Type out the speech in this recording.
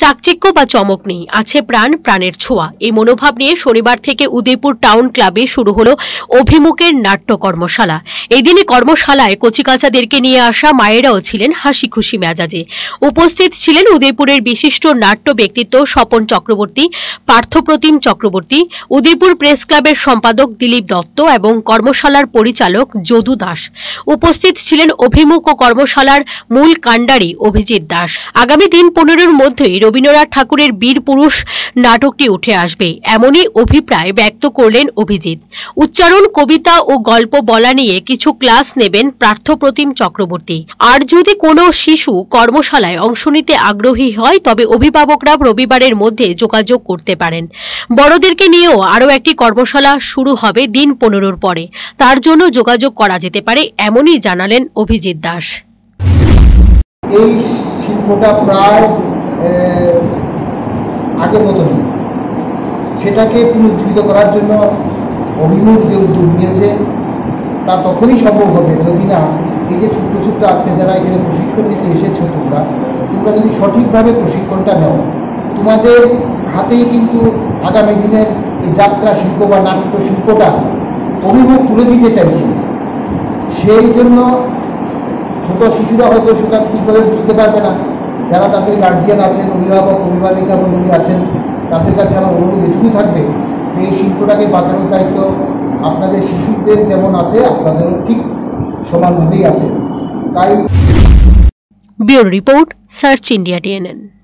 चाकचिक्य बा चमक नहीं आछे प्राण प्राणेर छोया। ए मनोभाव निये शनिवार थेके उदयपुर टाउन क्लाबे शुरू हलो अभिमुखेर नाट्य कर्मशाला। एई दिने कर्मशालाय कचिकाचादेरके निये आसा मायेराओ छिलेन हासि खुशी मेजाजे। उपस्थित छिलेन उदयपुरेर विशिष्ट नाट्य व्यक्तित्व স্বপন चक्रवर्ती, पार्थप्रतिम चक्रवर्ती, उदयपुर प्रेस क्लाबेर सम्पादक दिलीप दत्त एवं कर्मशालार परिचालक যদু দাস। उपस्थित छिलेन अभिमुख कर्मशालार मूल कांडारी अभिजीत दास। आगामी दिन 15 मध्य रवीन्द्रनाथ ठाकुरेर वीर पुरुष नाटकटी उठे आसबे एमोनी अभिप्राय व्यक्त करलेन अभिजीत। उच्चारण, कविता और गल्प बला निये किछु क्लास नेबेन पार्थप्रतिम चक्रवर्ती। आर जोदि कोनो शिशु कर्मशालाय अंश निते आग्रही हय तबे अभिभावकरा रविवारेर मध्य जोगाजोग करते पारेन। बड़ोदेरके नियेओ आरो एकटी कर्मशाला शुरू हबे दिन 15 परे, तार जोन्नो जोगाजोग करा जेते पारे एमोनी जानालेन अभिजीत दास। এই শিল্পটা প্রায় আগের মতন, সেটাকে পুনরুজ্জীবিত করার জন্য অভিমুখ যে উদ্যোগ নিয়েছে তা তখনই সম্ভব হবে যদি না এই যে ছোট্ট ছোট্ট আজকে যারা এখানে প্রশিক্ষণ নিতে এসেছো তোমরা যদি সঠিকভাবে প্রশিক্ষণটা নাও, তোমাদের হাতেই কিন্তু আগামী দিনের এই যাত্রা শিল্প বা নাট্য শিল্পটা অভিমুখ তুলে দিতে চাইছি। সেই জন্য ছোটো শিশুরা হয়তো সেটা ঠিকভাবে বুঝতে পারবে না। যারা তাদের গার্জিয়ান আছেন, অভিভাবক অভিভাবিকা বন্ধু আছেন, তাদের কাছে আমার অনুরোধ এটুকুই থাকবে যে এই শিল্পটাকে বাঁচানোর দায়িত্ব আপনাদের শিশুদের যেমন আছে আপনাদেরও ঠিক সমানভাবেই আছে। তাই bureau report, search India TNN।